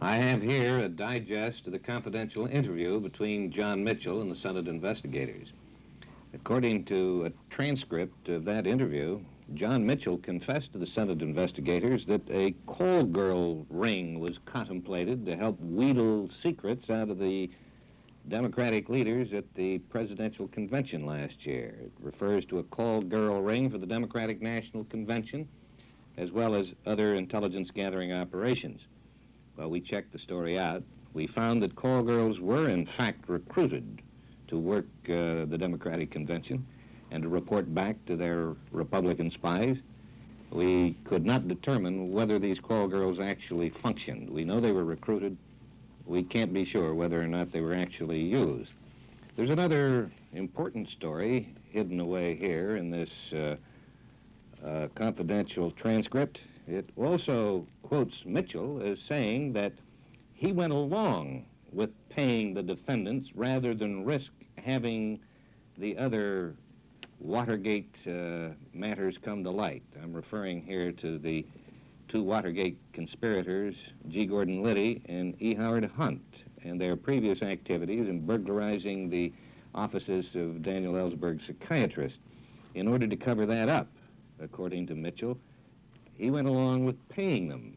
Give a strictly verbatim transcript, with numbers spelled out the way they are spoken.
I have here a digest of the confidential interview between John Mitchell and the Senate investigators. According to a transcript of that interview, John Mitchell confessed to the Senate investigators that a call girl ring was contemplated to help wheedle secrets out of the Democratic leaders at the presidential convention last year. It refers to a call girl ring for the Democratic National Convention, as well as other intelligence gathering operations. Well, we checked the story out. We found that call girls were, in fact, recruited to work uh, the Democratic Convention and to report back to their Republican spies. We could not determine whether these call girls actually functioned. We know they were recruited. We can't be sure whether or not they were actually used. There's another important story hidden away here in this uh, uh, confidential transcript. It also quotes Mitchell as saying that he went along with paying the defendants rather than risk having the other Watergate uh, matters come to light. I'm referring here to the two Watergate conspirators, G. Gordon Liddy and E. Howard Hunt, and their previous activities in burglarizing the offices of Daniel Ellsberg's psychiatrist. In order to cover that up, according to Mitchell, he went along with paying them